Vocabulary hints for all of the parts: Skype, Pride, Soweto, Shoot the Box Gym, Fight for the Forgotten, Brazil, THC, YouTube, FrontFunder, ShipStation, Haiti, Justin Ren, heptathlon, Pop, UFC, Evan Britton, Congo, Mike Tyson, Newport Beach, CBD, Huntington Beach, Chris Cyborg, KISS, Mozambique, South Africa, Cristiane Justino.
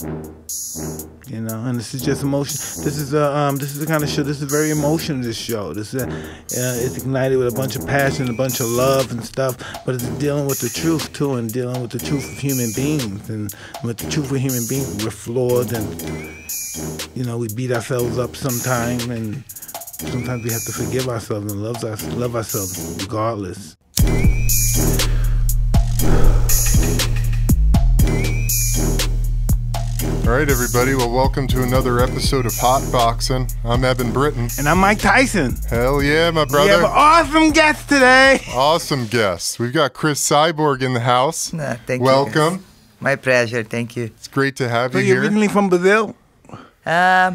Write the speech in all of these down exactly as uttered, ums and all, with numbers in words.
You know, and this is just emotion. This is a um, this is the kind of show. This is very emotional. This show. This is, uh, it's ignited with a bunch of passion, a bunch of love and stuff. But it's dealing with the truth too, and dealing with the truth of human beings, and with the truth of human beings, we're flawed, and you know, we beat ourselves up sometimes, and sometimes we have to forgive ourselves and love ourselves, love ourselves regardless. All right, everybody. Well, welcome to another episode of Hot Boxing. I'm Evan Britton. And I'm Mike Tyson. Hell yeah, my brother. We have an awesome guest today. Awesome guest. We've got Chris Cyborg in the house. Nah, thank welcome. you. Welcome. My pleasure. Thank you. It's great to have so you here. You're originally from Brazil? Um,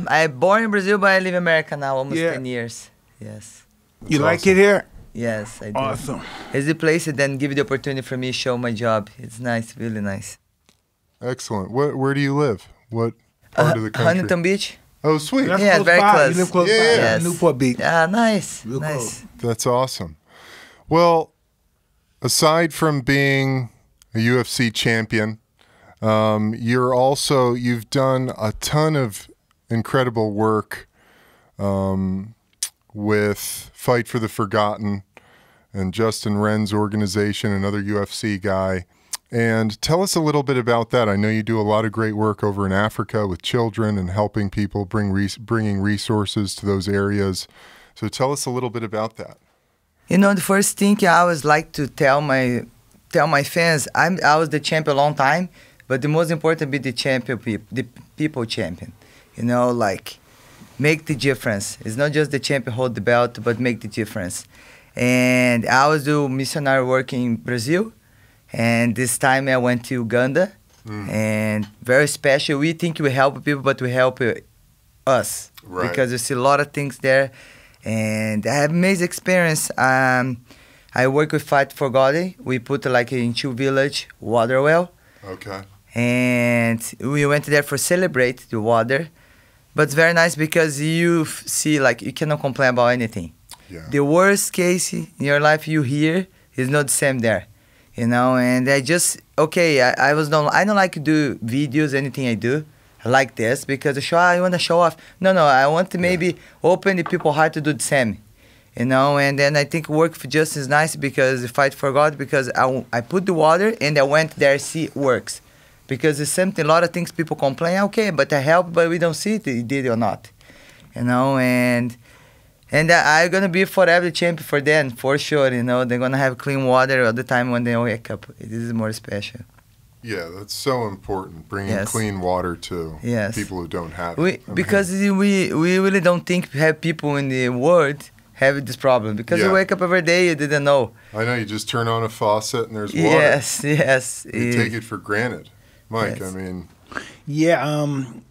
I'm born in Brazil, but I live in America now almost yeah. ten years. Yes. You That's like awesome. it here? Yes, I do. Awesome. It's the place that then give you the opportunity for me to show my job. It's nice, really nice. Excellent. Where, where do you live? What part uh, of the country? Huntington Beach. Oh, sweet. That's yeah, close very by. close. You live close yeah, by. Yeah. Yes. Newport Beach. Ah, uh, nice. Real nice. Close. That's awesome. Well, aside from being a U F C champion, um, you're also, you've done a ton of incredible work um, with Fight for the Forgotten and Justin Ren's organization, another U F C guy. And tell us a little bit about that. I know you do a lot of great work over in Africa with children and helping people bring res bringing resources to those areas. So tell us a little bit about that. You know, the first thing I always like to tell my tell my fans, I'm, I was the champion a long time, but the most important be the champion people, the people champion. You know, like make the difference. It's not just the champion hold the belt, but make the difference. And I always do missionary work in Brazil. And this time I went to Uganda, mm. and very special. We think we help people, but we help us, right. because you see a lot of things there. And I have amazing experience. Um, I work with Fight for Forgotten. We put like in two village water well. Okay. And we went there for celebrate the water, but it's very nice because you see like you cannot complain about anything. Yeah. The worst case in your life you hear is not the same there. You know, and I just okay. I, I was don't I don't like to do videos. Anything I do, I like this because I show. I want to show off. No, no, I want to maybe yeah. open the people's heart to do the same. You know, and then I think work for justice is nice because the Fight for God because I I put the water and I went there see it works, because it's something a lot of things people complain. Okay, but I help, but we don't see it. It did or not. You know, and. And I'm going to be forever champion for them, for sure, you know. They're going to have clean water all the time when they wake up. This is more special. Yeah, that's so important, bringing yes. clean water to yes. people who don't have we, it. I because mean. we we really don't think have people in the world have this problem. Because yeah. you wake up every day, you didn't know. I know, you just turn on a faucet and there's water. Yes, yes. You it, take it for granted. Mike, yes. I mean. Yeah, um...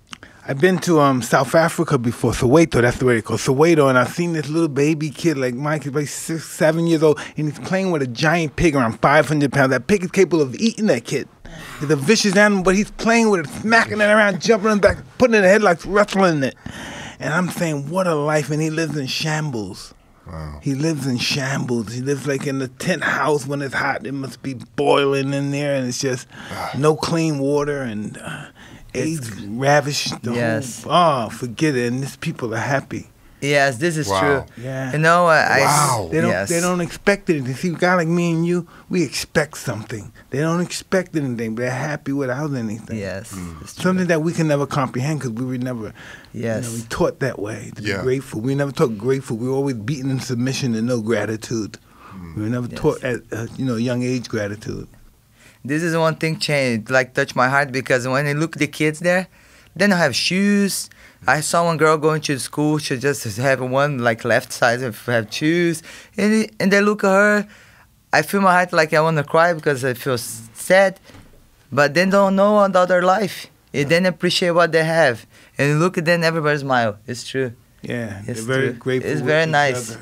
I've been to um, South Africa before, Soweto, that's the way they call it, Soweto, and I've seen this little baby kid like Mike, he's like six, seven years old, and he's playing with a giant pig around five hundred pounds. That pig is capable of eating that kid. He's a vicious animal, but he's playing with it, smacking it around, jumping on back, putting it in the headlocks, wrestling it. And I'm saying, what a life, and he lives in shambles. Wow. He lives in shambles. He lives like in the tent house when it's hot. It must be boiling in there, and it's just no clean water, and... Uh, AIDS ravished the yes. whole, oh, forget it. And these people are happy. Yes, this is wow. true. Yeah. You know, uh, I, wow. they, don't, yes. they don't expect anything. See, a guy like me and you, we expect something. They don't expect anything, but they're happy without anything. Yes. Mm. Something that we can never comprehend because we were never yes. you know, we taught that way, to yeah. be grateful. We never taught grateful. We were always beaten in submission and no gratitude. Mm. We were never yes. taught at uh, you know, young age gratitude. This is one thing changed, like touched my heart, because when I look at the kids there, they don't have shoes. I saw one girl going to school, she just have one like left side of have shoes. And, and they look at her, I feel my heart like I want to cry because I feel sad, but they don't know about their life. They don't appreciate what they have. And look at them, everybody smile. It's true. Yeah, it's they're very true. grateful. It's very nice.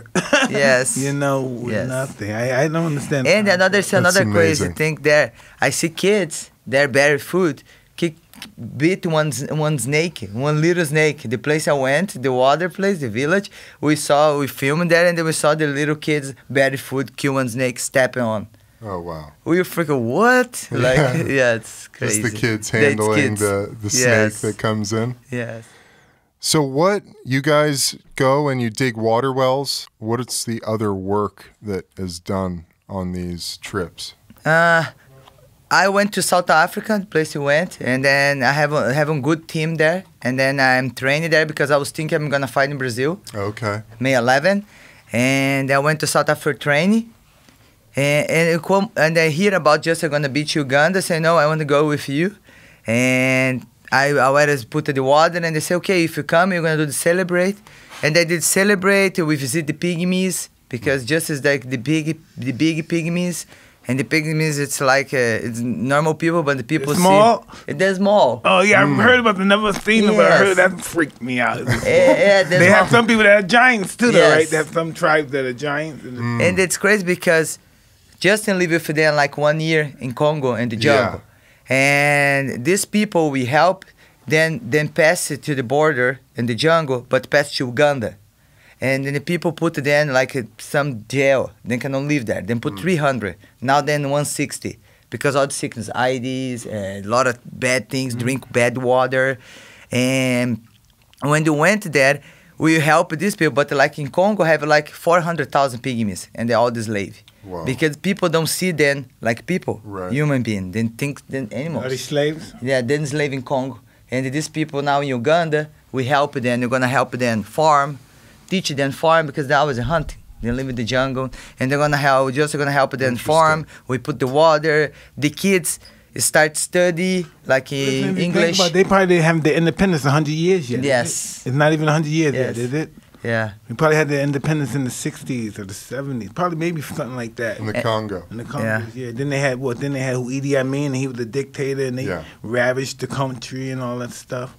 Yes. You know, with yes. nothing. I, I don't understand. And another another amazing. crazy thing there. I see kids, they're barefoot, kick, beat one, one snake, one little snake. The place I went, the water place, the village, we saw, we filmed there, and then we saw the little kids barefoot, kill one snake, stepping on. Oh, wow. We were freaking, what? Like, yeah, yeah, it's crazy. It's the kids handling the, kids. the, the snake yes. that comes in. Yes. So what, you guys go and you dig water wells. What is the other work that is done on these trips? Uh, I went to South Africa, the place you went, and then I have a, have a good team there, and then I'm training there because I was thinking I'm going to fight in Brazil. Okay. May eleventh, and I went to South Africa training, and, and, it, and I hear about just I'm going to beat Uganda, say, no, I want to go with you, and I always put the water, and they say, okay, if you come, you're going to do the celebrate, and I did celebrate, we visit the pygmies, because just as like the big, the big pygmies, and the pygmies, it's like uh, it's normal people, but the people it's small. See, they're small. Oh yeah, I've mm. heard about them. Never seen them, yes. but I heard that freaked me out. yeah, yeah, they small. Have some people that are giants too, yes. though, right? They have some tribes that are giants, mm. and it's crazy because Justin lived with them like one year in Congo in the jungle, yeah. and these people we help, then then pass it to the border in the jungle, but pass to Uganda. And then the people put then like some jail. They cannot live there. Then put mm. three hundred. Now then one sixty. Because all the sickness, I Ds, a lot of bad things, mm. drink bad water. And when they went there, we helped these people. But like in Congo, have like four hundred thousand pygmies. And they're all the slaves. Wow. Because people don't see them like people, right. human beings. They think they're animals. Are they slaves? Yeah, they're slaves in Congo. And these people now in Uganda, we help them. We're going to help them farm. Teach them farm because they always hunting. They live in the jungle, and they're gonna help. Just gonna help them farm. We put the water. The kids start study like in English. About, they probably didn't have their independence a hundred years yet. Yes, it's not even a hundred years yes. yet, is it? Yeah, we probably had their independence in the sixties or the seventies, probably maybe something like that. In the and, Congo. In the Congo, yeah. yeah. Then they had what? Then they had Idi Amin, and he was a dictator, and they yeah. ravaged the country and all that stuff.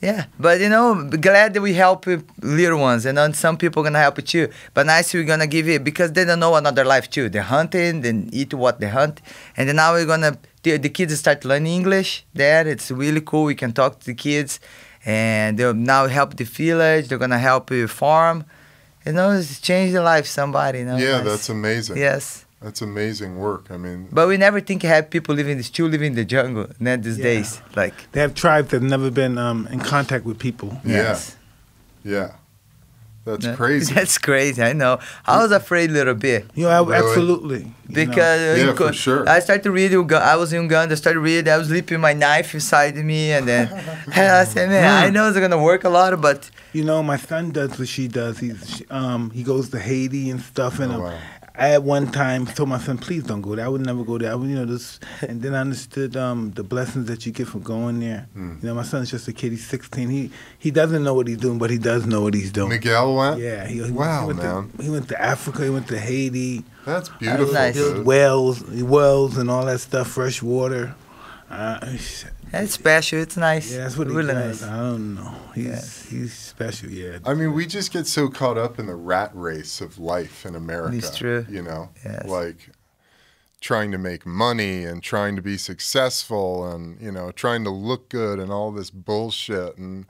Yeah, but you know, glad that we help little ones, and you know, some people are gonna help it too. But nice we're gonna give it because they don't know another life too. They're hunting, they eat what they hunt, and then now we're gonna the, the kids start learning English there. It's really cool. We can talk to the kids, and they'll now help the village. They're gonna help you farm. You know, it's change the life somebody. You know? Yeah, that's, that's amazing. Yes. That's amazing work. I mean, but we never think you have people living, still living in the jungle. Not these yeah. days, like they have tribes that've never been um, in contact with people. Yes. Yeah, yeah, that's no. crazy. That's crazy. I know. I was afraid a little bit. You know, I, absolutely. Because you know. yeah, for sure. I started to read. I was in Uganda. Started reading. I was sleeping my knife inside me, and then and I said, "Man, mm. I know it's gonna work a lot, but you know, my son does what she does. He's um, he goes to Haiti and stuff, and." Oh, wow. I at one time told my son, please don't go there. I would never go there. I would, you know, this, and then I understood um, the blessings that you get from going there. Mm. You know, my son's just a kid. He's sixteen. He he doesn't know what he's doing, but he does know what he's doing. Miguel went? Yeah. He, he, wow, he went man. To, he went to Africa. He went to Haiti. That's beautiful. Nice. Wells, wells and all that stuff, fresh water. Uh, that's special. It's nice. Yeah, that's what he really does. Nice. I don't know. He's yes. he's special. Yeah. I mean, we just get so caught up in the rat race of life in America. It's true. You know, yes. like trying to make money and trying to be successful and you know trying to look good and all this bullshit, and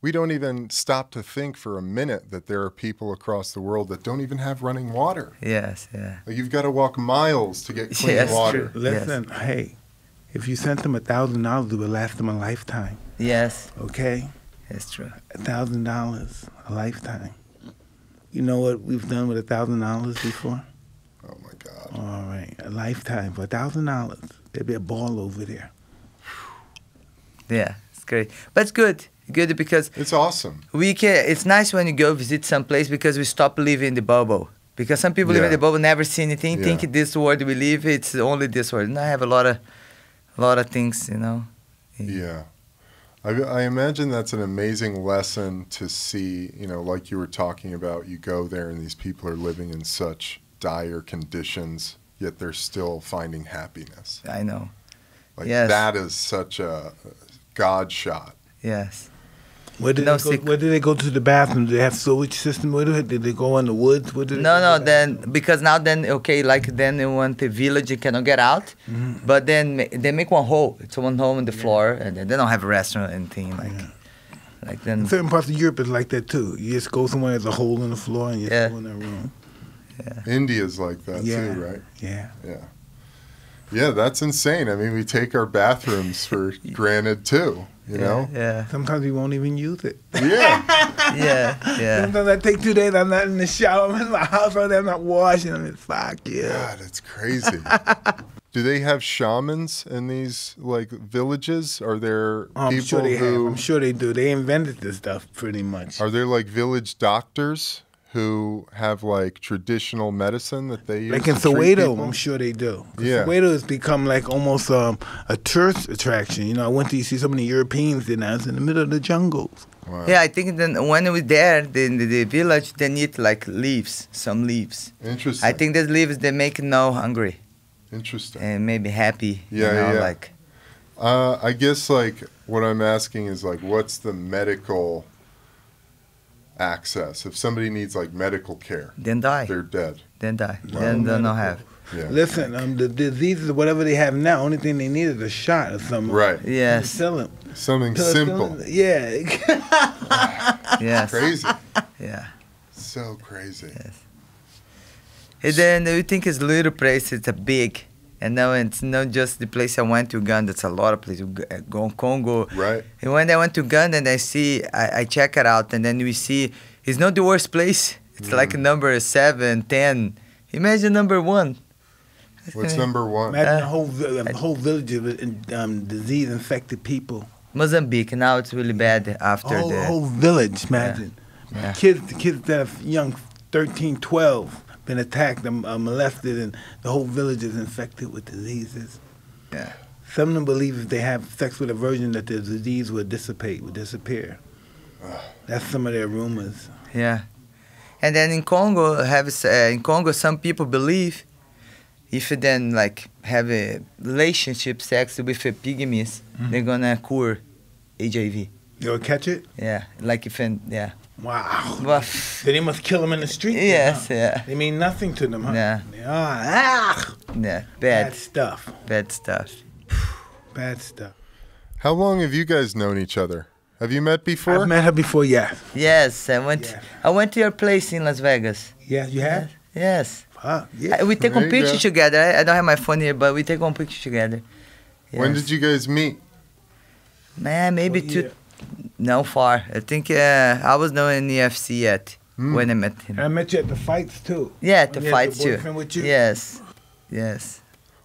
we don't even stop to think for a minute that there are people across the world that don't even have running water. Yes. Yeah. Like you've got to walk miles to get clean yes, water. True. Listen, yes. hey. If you sent them a thousand dollars, it would last them a lifetime. Yes. Okay. That's true. A thousand dollars, a lifetime. You know what we've done with a thousand dollars before? Oh my God. All right, a lifetime for a thousand dollars. There'd be a ball over there. Yeah, it's great, but it's good. Good because it's awesome. We can. It's nice when you go visit some place because we stop living in the bubble. Because some people yeah. live in the bubble, never see anything, yeah. think this world we live, it's only this world. And I have a lot of. A lot of things, you know. Yeah. I, I imagine that's an amazing lesson to see, you know, like you were talking about, you go there and these people are living in such dire conditions, yet they're still finding happiness. I know. Like yes. that is such a God shot. Yes. Where did, no, they go, where did they go to the bathroom? Did they have sewage system with it? Did they go in the woods? Where did no, no, then, because now then, okay, like then they want the village, you cannot get out. Mm-hmm. But then they make one hole. It's one hole on the yeah. floor, and then they don't have a restaurant or anything. Like, yeah. like then. In certain parts of Europe, it's like that too. You just go somewhere, there's a hole in the floor, and you yeah. go in that room. yeah. India's like that yeah. too, right? Yeah. Yeah. Yeah, that's insane. I mean, we take our bathrooms for granted too, you yeah, know? Yeah. Sometimes we won't even use it. Yeah. yeah, yeah. Sometimes I take two days, I'm not in the shower, I'm in my house right there, I'm not washing, I'm just, fuck yeah. God, it's crazy. Do they have shamans in these, like, villages? Are there oh, people I'm sure they who... have. I'm sure they do. They invented this stuff pretty much. Are there, like, village doctors who have, like, traditional medicine that they use? Like in Soweto, I'm sure they do. Yeah. Soweto has become, like, almost um, a tourist attraction. You know, I went to, you see so many Europeans there now. It's in the middle of the jungles. Wow. Yeah, I think then when we're there, the, the, the village, they need, like, leaves, some leaves. Interesting. I think those leaves, they make no hungry. Interesting. And maybe happy. Yeah, you know, yeah. Like. Uh, I guess, like, what I'm asking is, like, what's the medical... access. If somebody needs like medical care, then die. They're dead. Then die. Wow. Then they'll not have. Yeah. Listen, um, the diseases, whatever they have now, only thing they need is a shot or something. Right. Yes. Them. Something Tell simple. Them. Yeah. yes. Crazy. Yeah. So crazy. Yes. And then you think it's little place, it's a big. And now it's not just the place I went to Uganda. It's a lot of places. Go Congo. Right. And when I went to Uganda, and I see, I, I check it out, and then we see it's not the worst place. It's mm. like number seven, ten. Imagine number one. What's uh, number one? Imagine uh, a whole a whole village of um, disease-infected people. Mozambique. Now it's really bad after the whole, the, whole village. Imagine yeah. Yeah. kids, the kids that are young, thirteen, twelve. Been attacked and uh, molested, and the whole village is infected with diseases. Yeah. Some of them believe if they have sex with a virgin that the disease will dissipate, will disappear. Uh, That's some of their rumors. Yeah. And then in Congo, have uh, in Congo, some people believe if you then like have a relationship sex with a pygmies, mm-hmm. they're gonna cure H I V. They'll catch it. Yeah. Like if in yeah. Wow. Well, then they must kill them in the street. Yes, then, huh? yeah. They mean nothing to them, huh? Yeah. They are, ah! Yeah, bad. Bad stuff. Bad stuff. Bad stuff. How long have you guys known each other? Have you met before? I've met her before, yeah. Yes, I went, yeah. I went to your place in Las Vegas. Yeah, you have? Yes. Wow. Yes. I, we take there a picture together. I, I don't have my phone here, but we take one picture together. Yes. When did you guys meet? Man, maybe well, two... Yeah. No far. I think uh, I was not in the U F C yet mm. when I met him. And I met you at the fights too. Yeah, at the fights too. With you. Yes, yes.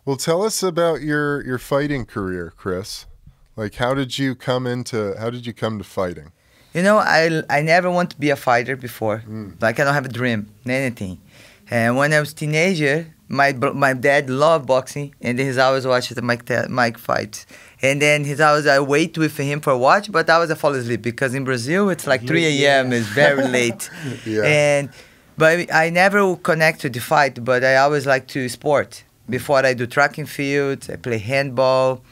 Well, tell us about your your fighting career, Chris. Like, how did you come into? How did you come to fighting? You know, I I never wanted to be a fighter before. Mm. Like, I don't have a dream, anything. And when I was a teenager, my my dad loved boxing, and he's always watching the Mike Mike fights. And then he's always, I wait with him for a watch, but I was I fall asleep because in Brazil it's like three A M Yeah. It's very late. yeah. And but I never connect to the fight, but I always like to sport. Before I do track and field, I play handball.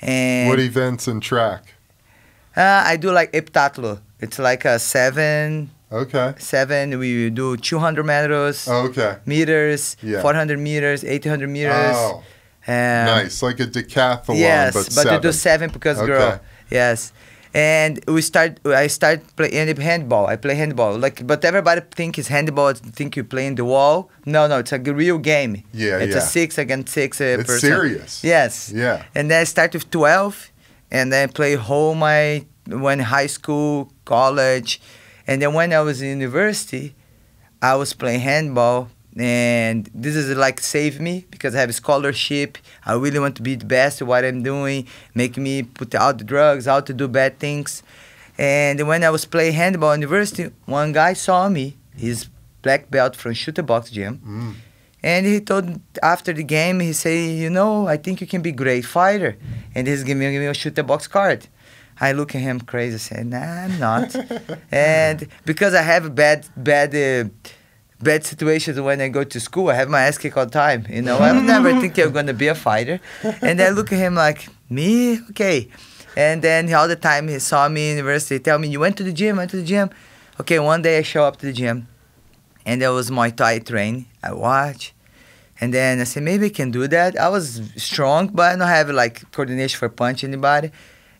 And what events in track? Uh, I do like heptathlon. It's like a seven. Okay. Seven. We do two hundred meters. Oh, okay. Meters. Yeah. Four hundred meters. Eight hundred meters. Oh. Um, nice, like a decathlon. Yes, but, but you do seven because okay. girl. Yes, and we start. I start playing handball. I play handball. Like, but everybody think it's handball. Think you play in the wall. No, no, it's a real game. Yeah, it's yeah. a six against six. Uh, it's person. Serious. Yes. Yeah. And then I start with twelve, and then I play whole my when high school, college, and then when I was in university, I was playing handball. And this is like save me because I have a scholarship. I really want to be the best at what I'm doing. Make me put out the drugs, out to do bad things. And when I was playing handball at university, one guy saw me, his black belt from Shoot the Box Gym. Mm. And he told, after the game, he said, you know, I think you can be a great fighter. And he's giving me a Shoot the Box card. I look at him crazy, I say, nah, I'm not. and because I have a bad, bad... Uh, bad situations when I go to school. I have my ass kicked all the time, you know. I never think I'm going to be a fighter. And I look at him like, me? Okay. And then all the time he saw me in university. He tell me, you went to the gym, went to the gym. Okay, one day I show up to the gym. And there was Muay Thai train. I watch. And then I say, maybe I can do that. I was strong, but I don't have, like, coordination for punch anybody.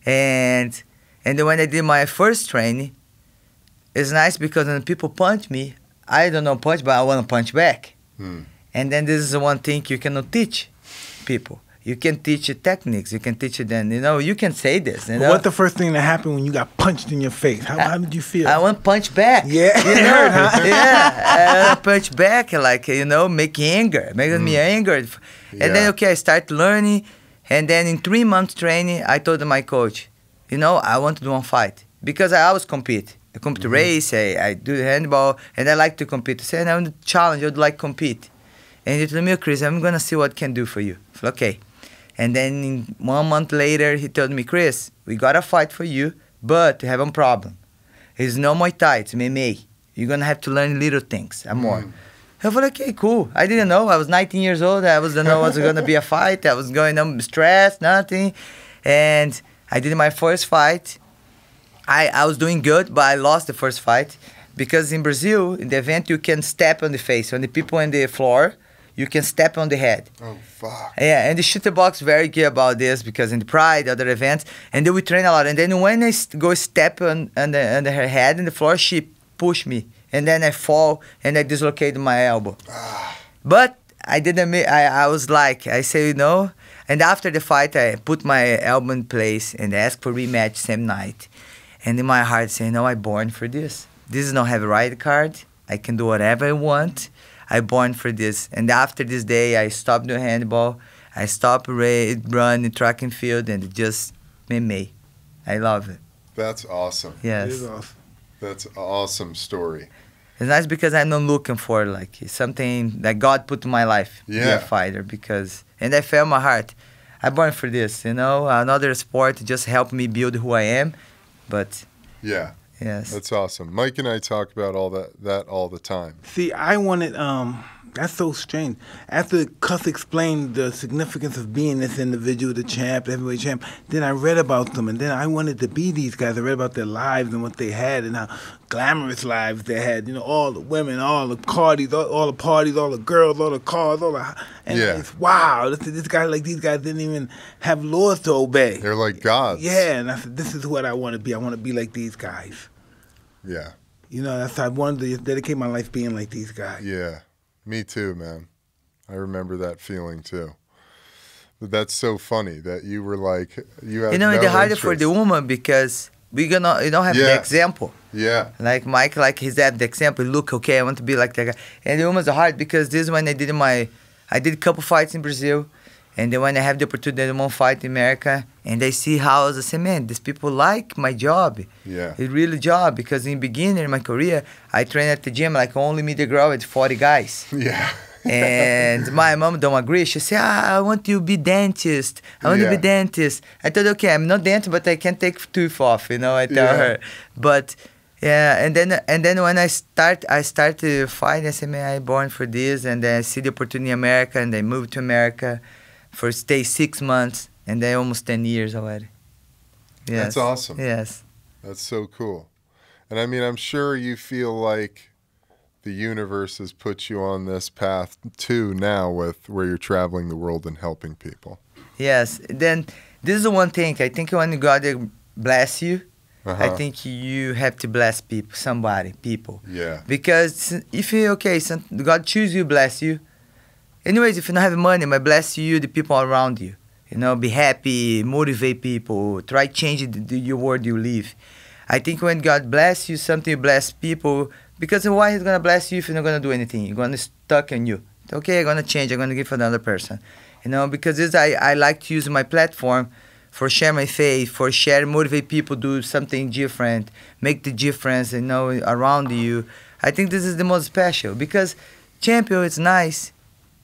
And, and then when I did my first training, it's nice because when people punch me, I don't know punch, but I want to punch back. Mm. And then this is the one thing you cannot teach people. You can teach techniques. You can teach them. You know, you can say this. You know? What's the first thing that happened when you got punched in your face? How, I, how did you feel? I want punch back. Yeah, you know? Hurt, huh? Yeah, I punch back, like, you know, making anger, making mm. me angry. And yeah. then okay, I start learning. And then in three months training, I told my coach, you know, I want to do one fight because I always compete. I compete mm-hmm. race. I, I do handball, and I like to compete. So I want to challenge. I would like compete. And he told me, Chris, I'm gonna see what I can do for you. I said, okay. And then one month later, he told me, Chris, we got a fight for you, but you have a problem. It's no Muay Thai, it's M M A. You're going to have to learn little things and more. Mm. I thought, okay, cool. I didn't know. I was nineteen years old. I was, didn't know it was going to be a fight. I was going on stress, nothing. And I did my first fight. I, I was doing good, but I lost the first fight. Because in Brazil, in the event, you can step on the face, on the people on the floor. You can step on the head. Oh, fuck. Yeah, and the Shoot the Box very good about this because in the Pride, other events, and then we train a lot. And then when I go step on, on, the, on her head on the floor, she pushed me. And then I fall and I dislocate my elbow. But I didn't, I, I was like, I say, you know. And after the fight, I put my elbow in place and asked for rematch same night. And in my heart, saying, no, I born for this. This is not have a right card. I can do whatever I want. I born for this. And after this day, I stopped doing handball. I stopped running track and field and just M M A. I love it. That's awesome. Yes. It is awesome. That's an awesome story. It's nice because I'm not looking for like something that God put in my life. Yeah. Be a fighter because, and I felt my heart. I born for this, you know. Another sport just helped me build who I am. But yeah. Yes. That's awesome. Mike and I talk about all that that all the time. See, I wanted, um, that's so strange. After Cuss explained the significance of being this individual, the champ, the heavyweight champ, then I read about them, and then I wanted to be these guys. I read about their lives and what they had and how glamorous lives they had. You know, all the women, all the parties, all, all the parties, all the girls, all the cars, all the... And yeah. it's, wow, this, this guy, like these guys didn't even have laws to obey. They're like gods. Yeah, and I said, this is what I want to be. I want to be like these guys. Yeah. You know, that's how I wanted to dedicate my life being like these guys. Yeah. Me too, man. I remember that feeling too. But that's so funny that you were like, you have You know, no it's harder for the woman because we gonna, you don't have yeah. the example. Yeah. Like Mike, like he's at the example. Look, okay, I want to be like that guy. And the woman's hard because this is when I did my, I did a couple fights in Brazil. And then when I have the opportunity to one fight in America, and I see how I was, I say, man, these people like my job. Yeah. It's really job, because in the beginning of my career, I trained at the gym, like only me the girl with forty guys. Yeah. And my mom don't agree. She said, ah, I want you to be dentist. I want yeah. to be dentist. I thought, okay, I'm not dentist, but I can take tooth off, you know, I tell yeah. her. But, yeah, and then and then when I start, I started fighting, I said, man, I born for this. And then I see the opportunity in America, and I moved to America. For stay six months, and then almost ten years already. Yes. That's awesome. Yes. That's so cool. And I mean, I'm sure you feel like the universe has put you on this path too now with where you're traveling the world and helping people. Yes. Then this is the one thing. I think when God bless you, uh-huh. I think you have to bless people, somebody, people. Yeah. Because if you, okay, some, God choose you, bless you. Anyways, if you don't have money, I bless you, the people around you. You know, be happy, motivate people, try change the, the, your world you live. I think when God bless you, something bless people, because why he's going to bless you if you're not going to do anything? You're going to stuck on you. Okay, I'm going to change, I'm going to give another person. You know, because this, I, I like to use my platform for share my faith, for share, motivate people, do something different, make the difference, you know, around you. I think this is the most special, because champion is nice.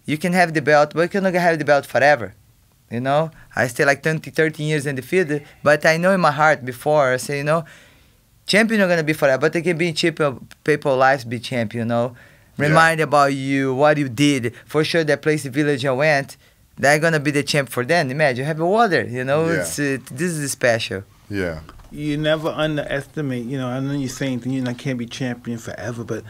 You can have the belt, but you cannot have the belt forever, you know? I stay like twenty, thirteen years in the field, but I know in my heart before, I say, you know, champion not gonna be forever, but they can be champion, people's lives be champion, you know? Remind yeah. about you, what you did. For sure, that place, the village I went, they're gonna be the champ for them. Imagine, have water, you know? Yeah. It's, it, this is special. Yeah. You never underestimate, you know, I know you're saying, you know, I can't be champion forever, but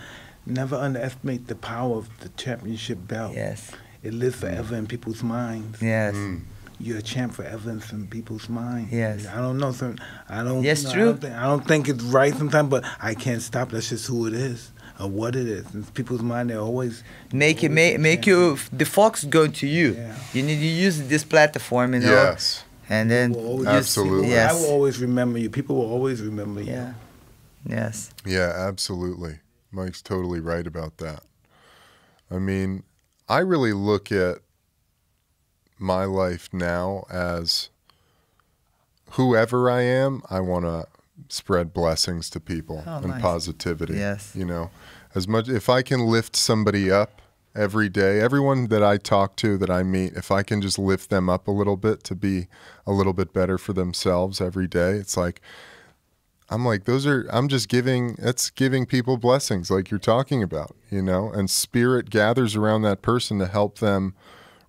never underestimate the power of the championship belt. Yes. It lives forever in people's minds. Yes. Mm. You're a champ forever in some people's minds. Yes. I don't know. So I don't, yes, you know, true. I don't, think, I don't think it's right sometimes, but I can't stop. That's just who it is. or what it is. In people's mind, they're always make always it make, make you the fox go to you. Yeah. You need to use this platform, you know. Yes. And then always, absolutely, yes. I will always remember you. People will always remember you. Yeah. Yes. Yeah, absolutely. Mike's totally right about that. I mean, I really look at my life now as whoever I am, I want to spread blessings to people oh, and nice. positivity. Yes. You know, as much if I can lift somebody up every day, everyone that I talk to, that I meet, if I can just lift them up a little bit to be a little bit better for themselves every day, it's like, I'm like, those are, I'm just giving, that's giving people blessings like you're talking about, you know, and spirit gathers around that person to help them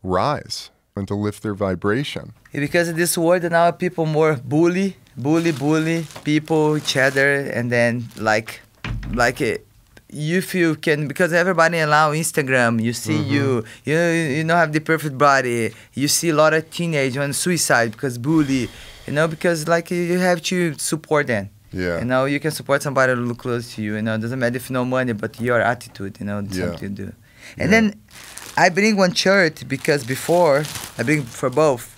rise and to lift their vibration. Because of this world now, people more bully, bully, bully people, each other, and then like, like it, if you can, because everybody allow Instagram, you see mm-hmm. you, you, you don't have the perfect body, you see a lot of teenage on suicide because bully, you know, because like you have to support them. Yeah. You know, you can support somebody who look close to you. You know, it doesn't matter if no money, but your attitude. You know, yeah. something to do. And yeah. then I bring one shirt because before I bring for both.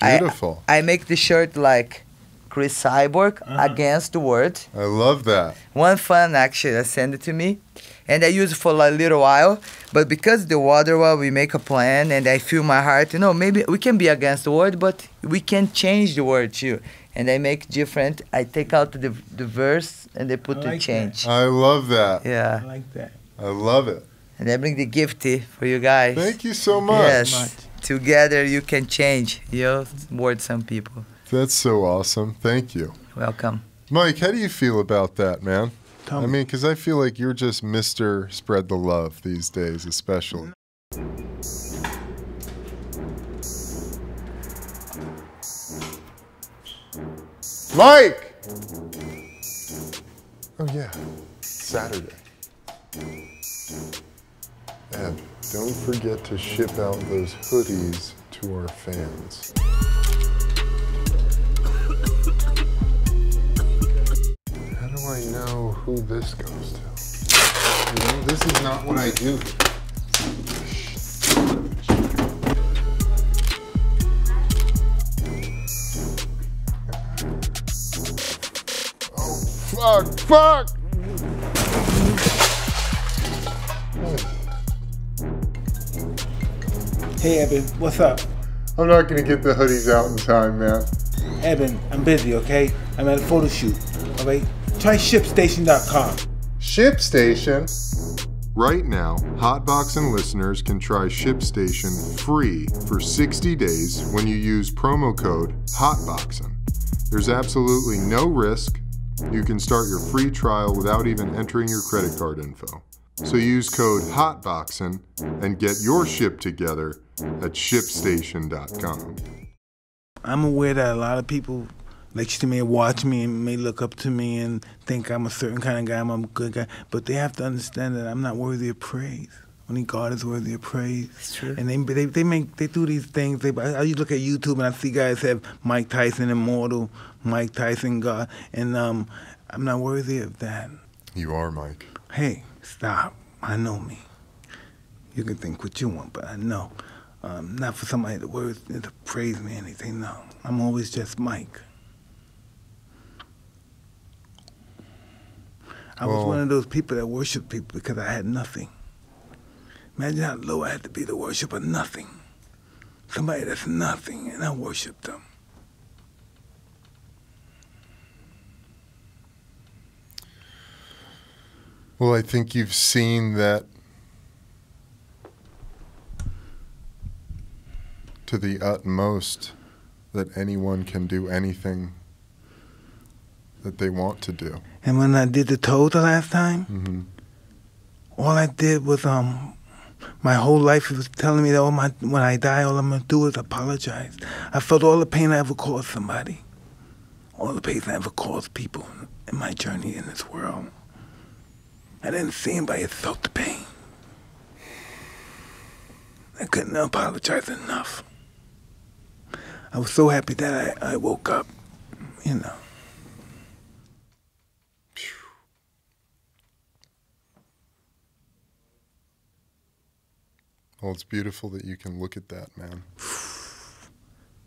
Beautiful. I, I make the shirt like Chris Cyborg uh-huh. against the world. I love that. One fan actually that sent it to me, and I use it for a little while. But because the water while we make a plan, and I feel my heart. You know, maybe we can be against the world, but we can change the world too. And I make different, I take out the, the verse and they put I like the change. That. I love that. Yeah. I like that. I love it. And I bring the gifty for you guys. Thank you so much. Yes. Much. Together you can change, you know, word some people. That's so awesome. Thank you. Welcome. Mike, how do you feel about that, man? Tell me. I mean, because I feel like you're just Mister Spread the Love these days, especially. Mike! Oh, yeah. Saturday. And don't forget to ship out those hoodies to our fans. How do I know who this goes to? You know, this is not what I do. Fuck! Fuck! Hey, Eben, what's up? I'm not gonna get the hoodies out in time, man. Eben, I'm busy, okay? I'm at a photo shoot, all right? Try Ship Station dot com. ShipStation? Right now, Hotboxing listeners can try ShipStation free for sixty days when you use promo code HOTBOXING. There's absolutely no risk. You can start your free trial without even entering your credit card info. So use code HOTBOXING and get your ship together at Ship Station dot com. I'm aware that a lot of people like you may watch me and may look up to me and think I'm a certain kind of guy, I'm a good guy, but they have to understand that I'm not worthy of praise. Only God is worthy of praise. That's true. And they, they, they make, they do these things. They, I, I look at YouTube and I see guys have Mike Tyson Immortal, Mike Tyson God, and um, I'm not worthy of that. You are, Mike. Hey, stop. I know me. You can think what you want, but I know. Um, not for somebody to, worth, to praise me or anything, no. I'm always just Mike. I well, was one of those people that worship people because I had nothing. Imagine how low I had to be to worship a nothing. Somebody that's nothing, and I worship them. Well, I think you've seen that to the utmost, that anyone can do anything that they want to do. And when I did the toe the last time, mm-hmm. all I did was... um. My whole life was telling me that all my, when I die, all I'm going to do is apologize. I felt all the pain I ever caused somebody. All the pain I ever caused people in my journey in this world. I didn't see anybody that felt the pain. I couldn't apologize enough. I was so happy that I, I woke up, you know. Well, it's beautiful that you can look at that, man.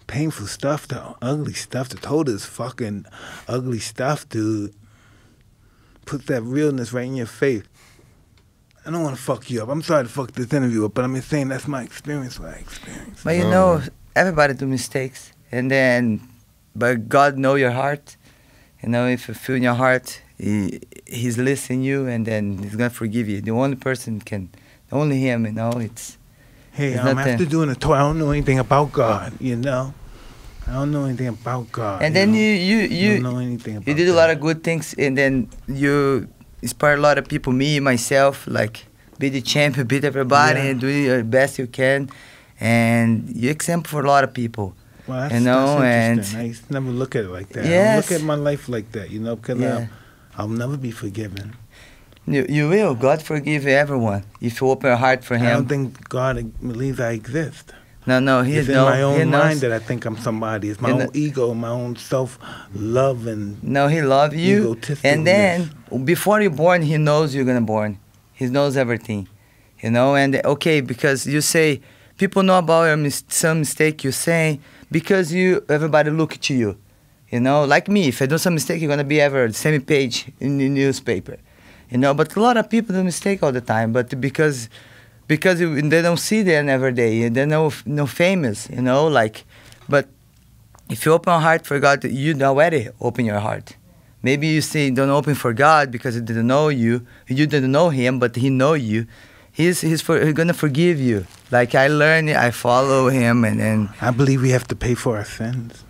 Painful stuff, the ugly stuff. The total is fucking ugly stuff, dude. Put that realness right in your face. I don't want to fuck you up. I'm sorry to fuck this interview up, but I'm just saying that's my experience, what I experienced. But you um, know, everybody do mistakes. And then, but God know your heart. You know, if you feel in your heart, he, he's listening you, and then he's going to forgive you. The only person can, only him, you know, it's... Hey, it's um, after a, doing a tour, I don't know anything about God, you know? I don't know anything about God. And you then know? you... You, you, don't know anything about you did a lot God. of good things, and then you... inspire a lot of people, me, myself, like, be the champion, beat everybody, yeah. and do your best you can. And you're example for a lot of people. Well, that's, you know, that's and I used to never look at it like that. Yes. I don't look at my life like that, you know, because yeah. I'll, I'll never be forgiven. You, you will. God forgive everyone if you open your heart for him. I don't think God believes I exist. No, no, he's It's in no, my own mind that I think I'm somebody. It's my own no, ego, my own self-love and No, he loves you. And then, before you're born, he knows you're going to born. He knows everything, you know? And, okay, because you say, people know about your mis some mistake you say because you everybody look to you, you know? Like me, if I do some mistake, you're going to be ever the same page in the newspaper, you know? But a lot of people do mistake all the time, but because... Because they don't see them every day. They're no, no famous, you know, like, but if you open your heart for God, you already open your heart. Maybe you say don't open for God because he didn't know you. You didn't know him, but he know you. He's, he's, for, he's gonna forgive you. Like I learn, I follow him and then... I believe we have to pay for our sins.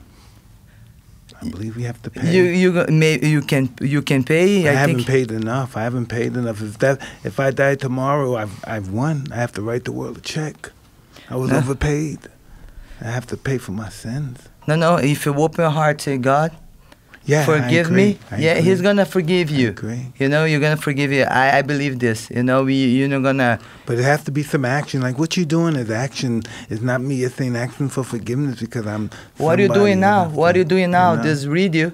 I believe we have to pay. You you may, you can you can pay. I, I haven't think. paid enough. I haven't paid enough. If that if I die tomorrow, I've I've won. I have to write the world a check. I was no. overpaid. I have to pay for my sins. No, no. If you open your heart to God, yeah, forgive I me. I yeah, agree. He's gonna forgive you. I agree. You know, you're gonna forgive you. I I believe this. You know, we you're not gonna. But it has to be some action. Like what you're doing is action. It's not me. It's saying action for forgiveness because I'm. What are you doing now? What are you doing now? now? Just read you.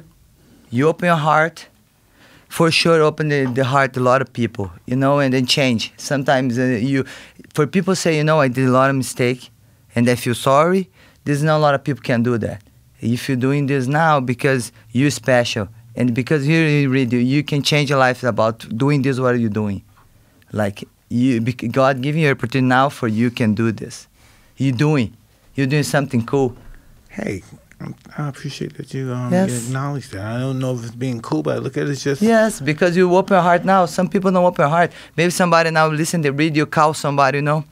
You open your heart. For sure, open the, the heart to a lot of people. You know, and then change. Sometimes uh, you, for people say, you know, I did a lot of mistake, and I feel sorry. There's not a lot of people can do that. If you're doing this now because you're special and because you really you can change your life about doing this, what are you doing? Like you, God giving you an opportunity now for you can do this. You're doing, you're doing something cool. Hey, I appreciate that you, um, yes. you acknowledge that. I don't know if it's being cool, but I look at it just... Yes, because you open your heart now. Some people don't open your heart. Maybe somebody now listen, they read you, call somebody, you know.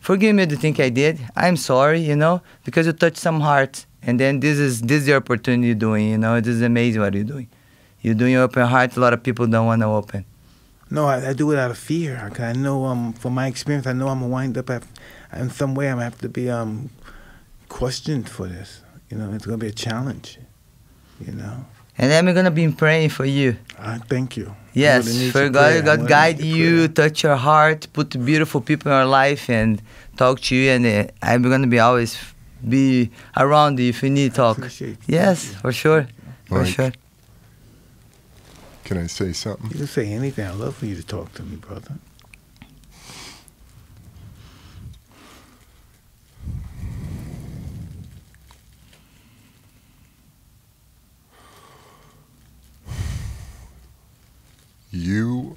Forgive me the thing I did. I'm sorry, you know, because you touched some hearts. And then this is this is the opportunity you're doing, you know. This is amazing what you're doing. You're doing your open heart. A lot of people don't want to open. No, I, I do it out of fear. I know um, from my experience, I know I'm going to wind up at, in some way. I'm going to have to be um, questioned for this. You know, it's going to be a challenge, you know. And then we're going to be praying for you. I thank you. Yes, really for God, God guide you, touch your heart, put beautiful people in your life and talk to you. And uh, I'm going to be always... be around you if you need talk. Yes, for sure, for Mike, sure. Can I say something? You can say anything. I'd love for you to talk to me, brother. You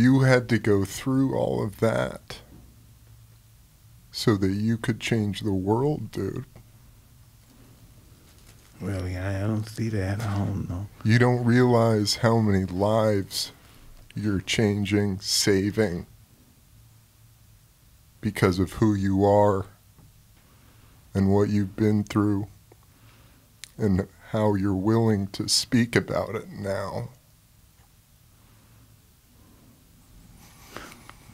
You had to go through all of that so that you could change the world, dude. Really, I don't see that. I don't know. You don't realize how many lives you're changing, saving, because of who you are and what you've been through and how you're willing to speak about it now.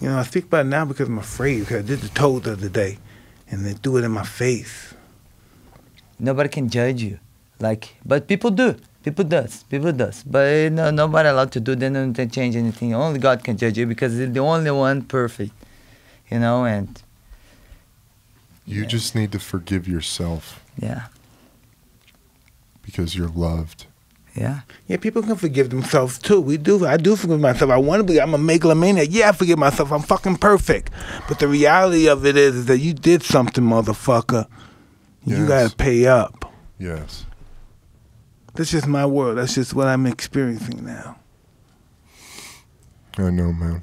You know, I speak about it now because I'm afraid. Because I did the toad the other day, and they threw it in my face. Nobody can judge you, like, but people do. People does. People does. But no, nobody allowed to do. They don't change anything. Only God can judge you because he's the only one perfect. You know, and you yeah. just need to forgive yourself. Yeah. Because you're loved. Yeah. Yeah, people can forgive themselves too. We do. I do forgive myself. I want to be. I'm a megalomaniac. Yeah, I forgive myself. I'm fucking perfect. But the reality of it is, is that you did something, motherfucker. Yes. You gotta pay up. Yes. That's just my world. That's just what I'm experiencing now. I know, man.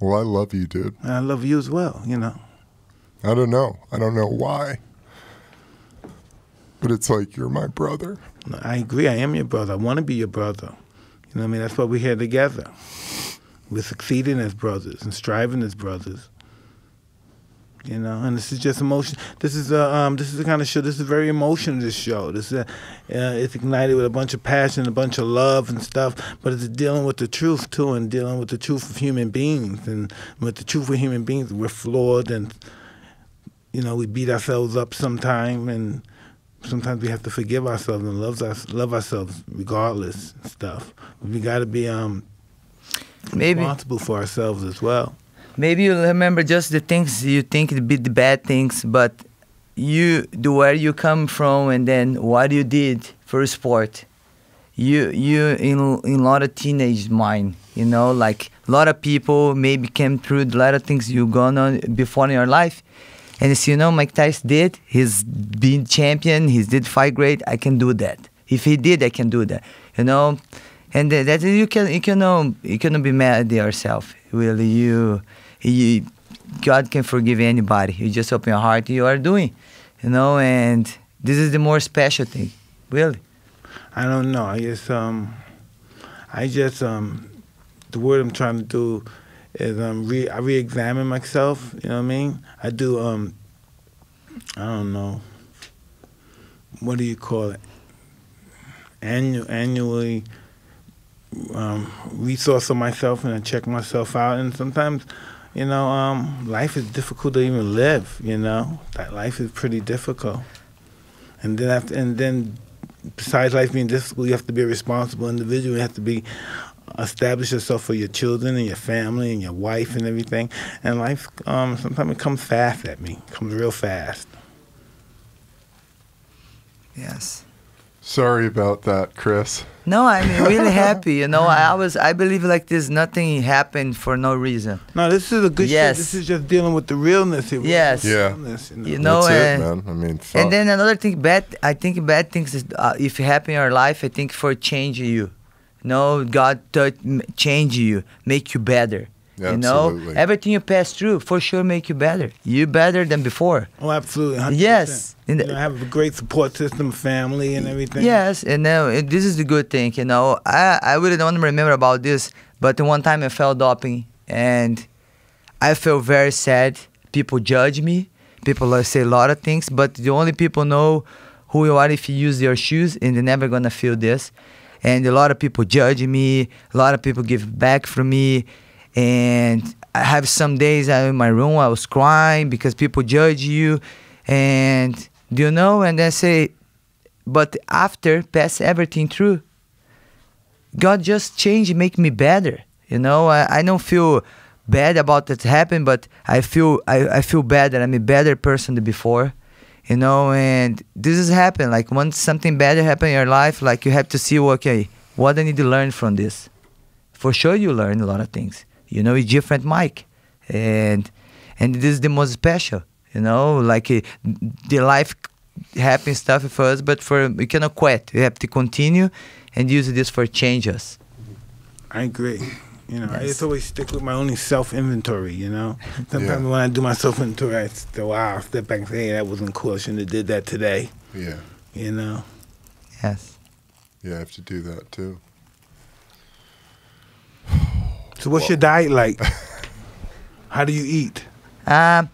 Well, I love you, dude. And I love you as well, you know. I don't know. I don't know why. But it's like, you're my brother. I agree. I am your brother. I want to be your brother. You know what I mean? That's why we're here together. We're succeeding as brothers and striving as brothers. You know, and this is just emotion. This is a um, this is the kind of show. This is very emotional. This show. This is a, uh, it's ignited with a bunch of passion, a bunch of love and stuff. But it's dealing with the truth too, and dealing with the truth of human beings, and with the truth of human beings, we're flawed, and you know, we beat ourselves up sometime, and sometimes we have to forgive ourselves and love us, love ourselves regardless and stuff. We got to be um, Maybe. responsible for ourselves as well. Maybe you remember just the things you think would be the bad things, but you do where you come from and then what you did for sport. You you in in a lot of teenage mind, you know, like a lot of people maybe came through a lot of things you gone on before in your life, and as you know, Mike Tyson did. He's been champion. He did fight great. I can do that. If he did, I can do that. You know, and that you can you cannot you cannot be mad at yourself. Really, you. You, God can forgive anybody. You just open your heart, you are doing, you know, and this is the more special thing, really. I don't know. I just, um, I just, um, the word I'm trying to do is um, re I re-examine myself, you know what I mean? I do, um, I don't know, what do you call it? Annu annually. Um, resource on myself, and I check myself out, and sometimes, you know, um, life is difficult to even live, you know, that life is pretty difficult, and then after, and then besides life being difficult, you have to be a responsible individual. You have to be establish yourself for your children and your family and your wife and everything, and life um, sometimes it comes fast at me, it comes real fast. Yes. Sorry about that, Chris. No, I'm really happy. You know, I was, I believe like this, nothing happened for no reason. No, this is a good yes. shit. This is just dealing with the realness. Here. Yes. Yeah. Realness, you know, you know that's uh, it, man. I mean, fuck. And then another thing, bad, I think bad things, is, uh, if happen in your life, I think for changing you. You know, God change you, make you better. Yeah, you know, absolutely. Everything you pass through for sure make you better. You better than before. Oh, absolutely. one hundred percent. Yes. You know, I have a great support system, family and everything. Yes, and uh, this is the good thing, you know. I, I really don't remember about this, but the one time I fell doping and I feel very sad. People judge me. People say a lot of things, but the only people know who you are if you use your shoes, and they're never going to feel this. And a lot of people judge me. A lot of people give back from me. And I have some days I'm in my room, I was crying because people judge you, and you know, and I say, but after pass everything through, God just changed, make me better. You know, I, I don't feel bad about that happened, but I feel I, I feel better. I'm a better person than before. You know, and this has happened. Like once something bad happened in your life, like you have to see, okay, what I need to learn from this. For sure, you learn a lot of things. You know, it's different Mike, and and this is the most special. You know, like uh, the life happens stuff for us, but for we cannot quit. We have to continue and use this for changes. I agree. You know, yes. I just always stick with my only self inventory. You know, sometimes yeah. when I do my self inventory, I still wow, step back and say, "Hey, that wasn't cool. I shouldn't have did that today." Yeah. You know. Yes. Yeah, I have to do that too. So what's Whoa. your diet like? How do you eat? Uh,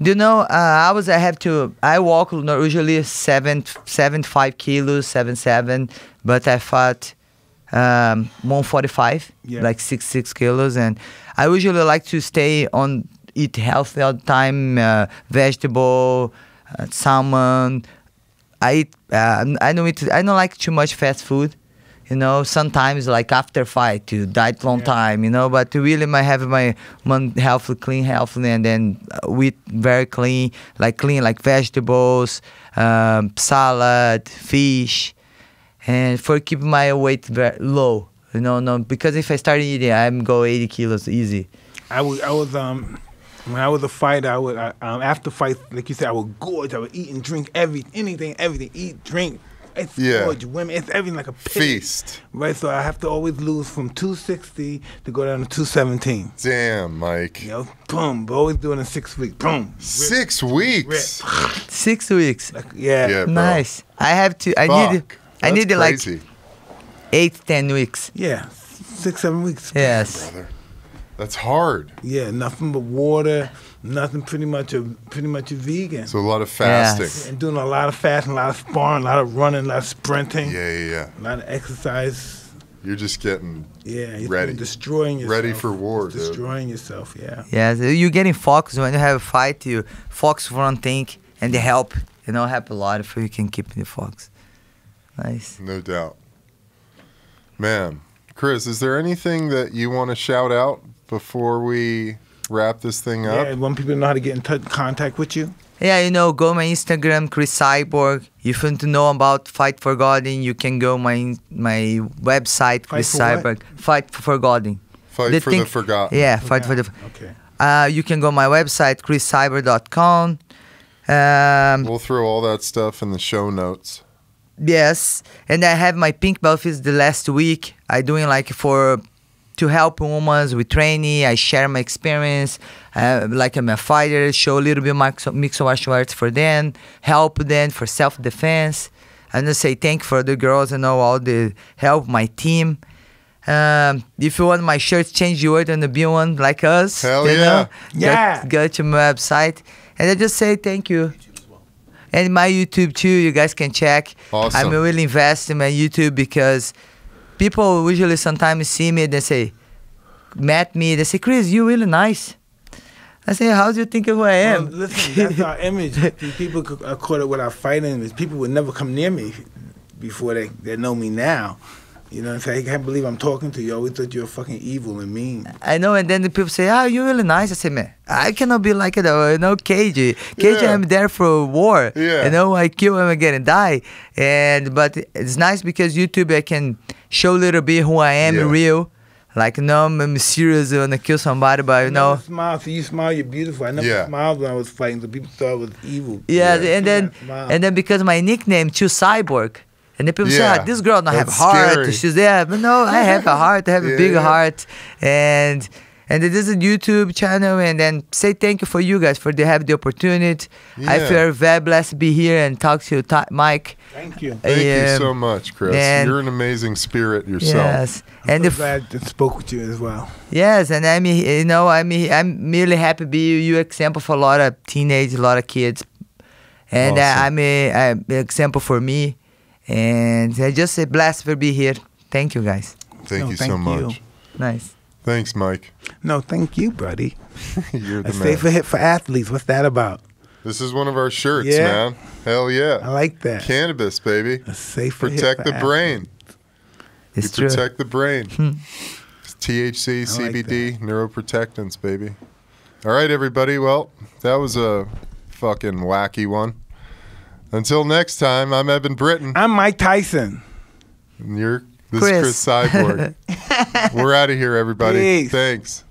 you know, uh, I was. I have to. I walk usually seven, seven, five kilos, seven, seven. But I fought um, one forty-five, yeah. like six, six kilos. And I usually like to stay on, eat healthy all the time, uh, vegetable, uh, salmon. I eat. Uh, I don't eat. I don't like too much fast food. You know, sometimes like after fight, you diet long yeah. time, you know, but really I have my healthy, clean, healthy, and then with very clean, like clean, like vegetables, um, salad, fish, and for keeping my weight very low. You know, no, because if I start eating, I'm go eighty kilos easy. I was, I was, um, when I was a fighter, I would I, um, after fights, like you said, I would gorge, I would eat and drink every anything, everything, eat, drink. It's yeah. gorge, women, it's everything like a pig, feast, right? So I have to always lose from two sixty to go down to two seventeen. Damn, Mike. Yo, boom, but always doing it in six weeks. Boom. Rip. Six weeks. Rip. Six weeks. Like, yeah. yeah nice. I have to. I Fuck. need. I That's need to like. Eight, ten weeks. Yeah, six, seven weeks. Yes. Brother. That's hard. Yeah, nothing but water, nothing pretty much a pretty much a vegan. So a lot of fasting. Yes. And doing a lot of fasting, a lot of sparring, a lot of running, a lot of sprinting. Yeah, yeah, yeah. A lot of exercise. You're just getting yeah, you're ready. Destroying yourself. Ready for war, destroying dude. Destroying yourself, yeah. Yeah, so you're getting focused. When you have a fight, you focus on thing and the help. You know, help a lot if you can keep the focus. Nice. No doubt. Man, Chris, is there anything that you want to shout out before we wrap this thing up? Yeah, want people to know how to get in touch, contact with you? Yeah, you know, go my Instagram, Chris Cyborg. If you want to know about Fight for Forgotten, you can go my my website, Chris Fight for Cyborg. What? Fight for Forgotten. Fight the for thing, the Forgotten. Yeah, Fight okay. for the Okay. Uh, you can go my website, chris cyborg dot com. Um, we'll throw all that stuff in the show notes. Yes, and I have my pink belt fist the last week. I doing like for to help women with training. I share my experience, uh, like I'm a fighter, show a little bit of mixed martial arts for them, help them for self defense. And I say thank you for the girls and all, all the help my team. Um, if you want my shirts, change your word and the be one like us. Hell you yeah, know? yeah. Just go to my website, and I just say thank you. And my YouTube too, you guys can check. Awesome. I'm really investing in my YouTube because people usually sometimes see me, they say, met me, they say, Chris, you're really nice. I say, how do you think of who I am? Well, listen, that's our image. People are caught up with our fighting image. People would never come near me before they, they know me now. You know what I'm saying? I can't believe I'm talking to you. I always thought you were fucking evil and mean. I know, and then the people say, oh, you're really nice. I say, man, I cannot be like it. You know, K G. K G, yeah. I'm there for war. Yeah. You know, I kill him again and die. And, but it's nice because YouTube, I can show a little bit who I am yeah. in real. Like, no, I'm serious. I want to kill somebody, but, you, you know. Smile. So you smile, you're beautiful. I never yeah. smiled when I was fighting. The people thought I was evil. Yeah, yeah. and then and then because my nickname, too, Cyborg. And the people yeah. say, oh, this girl don't That's have heart. Scary. She's there. But no, I have a heart. I have yeah, a big yeah. heart. And and it is a YouTube channel. And then say thank you for you guys for to have the opportunity. Yeah. I feel very blessed to be here and talk to you, Mike. Thank you. Thank um, you so much, Chris. And, You're an amazing spirit yourself. Yes. I'm and so the glad that spoke with you as well. Yes. And I'm, you know, I'm, I'm really happy to be you example for a lot of teenagers, a lot of kids. And awesome. uh, I'm an example for me. And I just a blast for being here. Thank you, guys. Thank no, you thank so much. You. Nice. Thanks, Mike. No, thank you, buddy. You're the a man. Safer hit for athletes. What's that about? This is one of our shirts, yeah. man. Hell yeah. I like that. Cannabis, baby. A safer protect hit for the brain. It's you true. Protect the brain. It's T H C, like C B D, that. Neuroprotectants, baby. All right, everybody. Well, that was a fucking wacky one. Until next time, I'm Evan Britton. I'm Mike Tyson. And you're this Chris. is Chris Cyborg. We're out of here, everybody. Peace. Thanks.